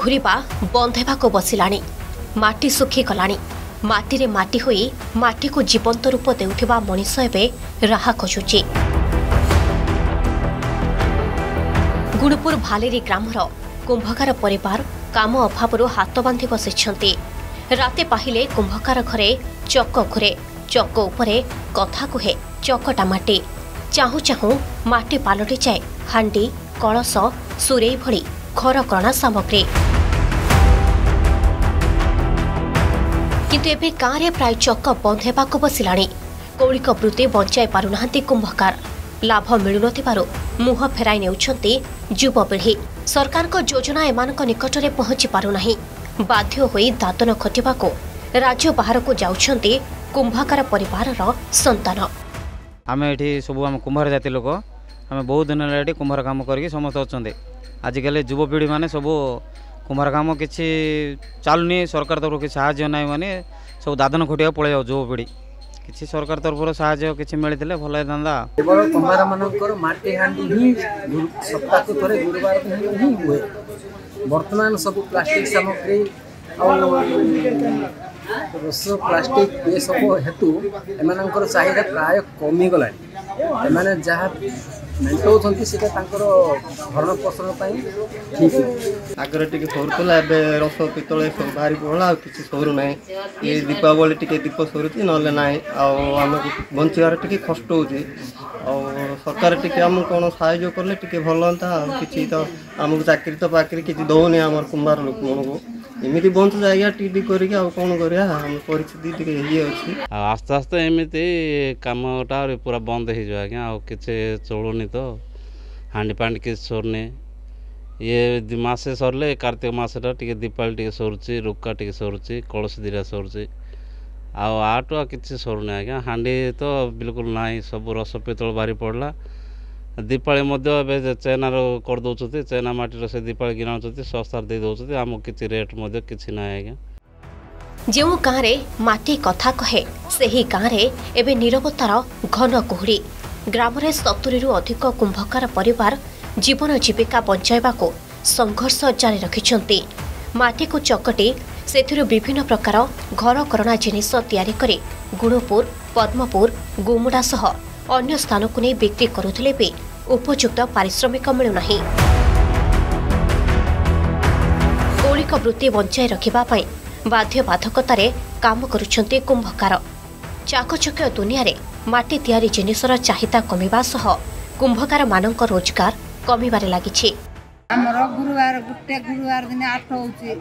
घूरवा बंदेवाक बसला माटी सुखीगला माटी माटी होई माटी को जीवंत रूप देउथिबा मनीष एवं राहा खोजुची। गुणपुर भालेरी ग्रामर कुंभकार परिवार काम अभाव हाथ बांधि बसी राते पाहिले कुंभकार घरे चक घुरे चक उपरे कथा कहे चकटा माटी चाहू चाहू माटी पालटी जाए हांडी कलश सुरेई भली घरकरणा सामग्री। किंतु एबे गाँव प्राय चक बंद होगा बसला कौलिक वृत्ति बचाई पारुना कुंभकार लाभ मिलु मुह फेराई नेउछंती युवपीढ़ी। सरकार को योजना एमान को निकट में पहुंची पारुना बाध्य होई दातन खटिबा को राज्य बाहर को जाउछंती कुंभकार परिवार रो संतान। आम ये सब कुंभार जाति लोक आम बहुत दिन है कुंभार काम करके समस्त अच्छे। आजिकल युवपीढ़ी मैंने सब कुंभार काम कि चलुनी सरकार तरफ किसी साहय ना माने सब दादन खटिया पलै जाओ युवपीढ़ी किसी सरकार तरफ साहय कि मिलते भल था। केवल कुंभार मान माटी हाँ सप्ताह थे गुरुवार हुए बर्तमान सब प्लास्टिक सामग्री प्लास्टिक ये सब हेतु एम चाहिदा प्राय कमीगला जहाँ मेटाऊँ से भरण पोषण ठीक आगे टी सौरूला रस पितल भारी पुराणा किसी सौरू ना ये दीपावली टी दीप सौरुची ना आम बचार टी कष्ट हो सरकार टी आम कौन साहय कले टी भल हाँ कि आमको चाकरी तो पाकरी किसी दौनी आम कुंभार लोक मन को एमती बंद जाएगा टी करा कौन करस्थिति ये अच्छी आस्ते आस्ते एमती कमटा पूरा बंद हो आज्ञा किसी चलूनी तो हाँडी पाँडी किसी सरने ये मसे सरले कार्तिक मसटा टी दीपावली टी सरुची रुका टी सरुची कलश दीटा सरुची आठ किसी सरुना आज्ञा हाँडी तो बिल्कुल ना सब रस पितल बाहरी पड़ला दीपावली चेना कर दौरान चेना माटी से दीपावली गिना सस्तार दे दौरान आम किसी रेट कि ना आज्ञा। जो गाँव माटी कथा कहे से गाँव एवं नीरवतार घन कुहुड़ी। ग्राम में 70 अधिक कुंभकार परिवार जीवन जीविका बचाइवाक संघर्ष जारी रखिंट। माटी को चकटी से विभिन्न प्रकार घरकरणा जिनिस तैयारी करी गुणपुर पद्मपुर गुमुडा सह अन्य स्थान को नहीं बिक्री करुले भी उपयुक्त पारिश्रमिक मिलूना। कौलिक वृत्ति बचाई रखा बाध्यबाधकतार काम करुंट कुंभकार। चाकचक्य दुनिया रे माटी तैयारी जिनिसर चाहिदा कमीबा सह कुंभकार मानक रोजगार कमीबार लगी। आमर गुरुवार गोटे गुरुवार दिन आठ होटे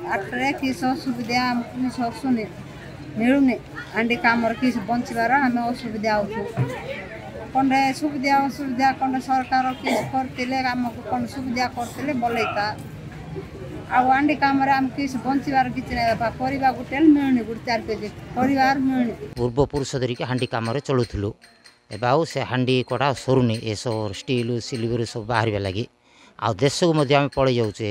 कि सुविधा शुने मिलूनी आंटी कम कि बचार आम असुविधा होंडे सुविधा असुविधा कौन सरकार किस करते आम कौन सुविधा करते बलैता आंडी कम कि बचार कि परिवार गोटे मिलूनी गोटे चार के जी परिवार मिलूनी। पूर्व पुरुष धरिक हाँ कम चलूलु एवं से हाँ कटा सरुनी ये सब स्टील सिल्वर सब बाहर लगी आ देश को पड़े जाऊे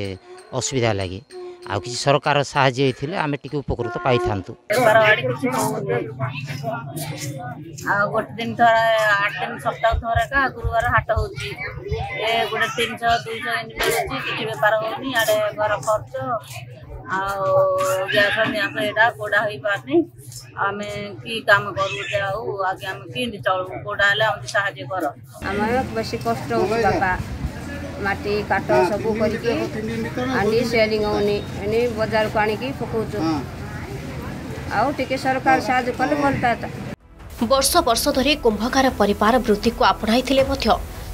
असुविधा लगी आ कि सरकार साहय होते आम टी उपकृत पाई था। गोटे दिन थोड़ा 8 दिन सप्ताह थोड़ा का गुरुवार हाट हो गोटे 300 200 कि बेपार होनी आड़े घर खर्च आसा गोड़ा हो पारनी आम कि कम करूँ जाऊ आगे आम कि चलू गोड़ा साहय कर आम बस कष्ट होगा माटी काट सब करके आनी सेलिंग होनी एने बाजार को आनिकी पकाउछ आउ टिके सरकार साहय कले भलता। वर्ष वर्ष धरी कुंभकार परिवार वृत्ति को अपनाई थिले मध्य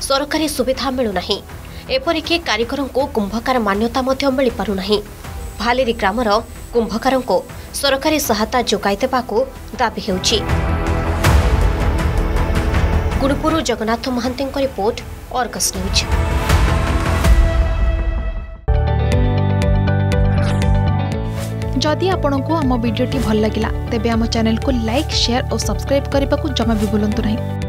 सरकारी सुविधा मिलु नाही एपरिके कारीगरों को कुंभकार मान्यता मध्य मिल पारु नाही। भालेरी ग्रामर कुंभकारों को सरकारी सहायता जोगाई देबाको दाबी हेउछि। गुणपुर जगन्नाथ महांती को रिपोर्ट अर्गस न्यूज। जदि आपंक आम भिडी भल लगा तेब आम चैनल को लाइक शेयर और सब्सक्राइब करने को जमा भी भूलु नहीं।